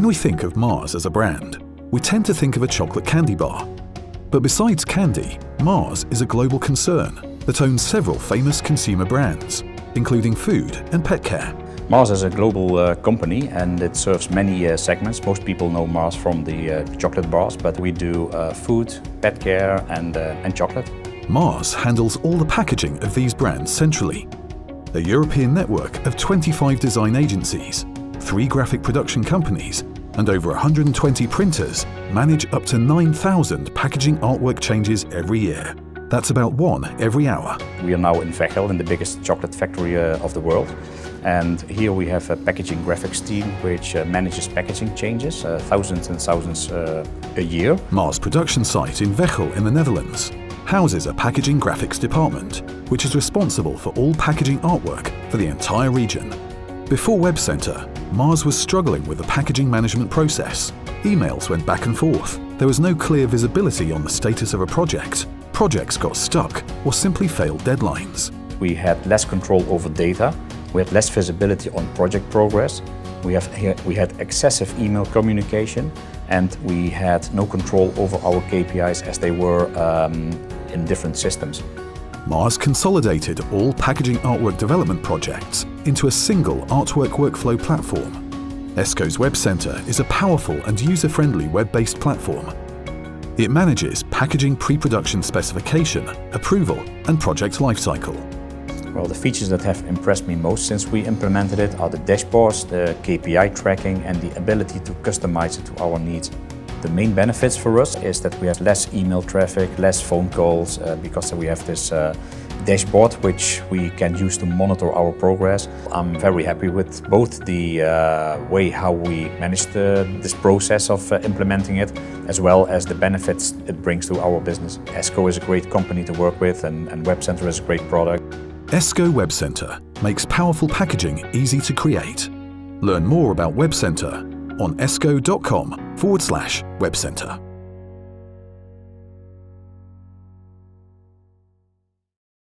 When we think of Mars as a brand, we tend to think of a chocolate candy bar. But besides candy, Mars is a global concern that owns several famous consumer brands, including food and pet care. Mars is a global company and it serves many segments. Most people know Mars from the chocolate bars, but we do food, pet care and chocolate. Mars handles all the packaging of these brands centrally. A European network of 25 design agencies, 3 graphic production companies and over 120 printers manage up to 9,000 packaging artwork changes every year. That's about one every hour. We are now in Veghel, in the biggest chocolate factory of the world. And here we have a packaging graphics team which manages packaging changes, thousands and thousands a year. Mars' production site in Veghel in the Netherlands houses a packaging graphics department, which is responsible for all packaging artwork for the entire region. Before WebCenter, Mars was struggling with the packaging management process. Emails went back and forth. There was no clear visibility on the status of a project. Projects got stuck or simply failed deadlines. We had less control over data, we had less visibility on project progress, we had excessive email communication, and we had no control over our KPIs as they were in different systems. Mars consolidated all packaging artwork development projects into a single artwork workflow platform. Esko's WebCenter is a powerful and user-friendly web-based platform. It manages packaging pre-production specification, approval and project lifecycle. Well, the features that have impressed me most since we implemented it are the dashboards, the KPI tracking and the ability to customize it to our needs. The main benefits for us is that we have less email traffic, less phone calls, because we have this dashboard which we can use to monitor our progress. I'm very happy with both the way how we managed this process of implementing it, as well as the benefits it brings to our business. Esko is a great company to work with and WebCenter is a great product. Esko WebCenter makes powerful packaging easy to create. Learn more about WebCenter on esko.com/WebCenter.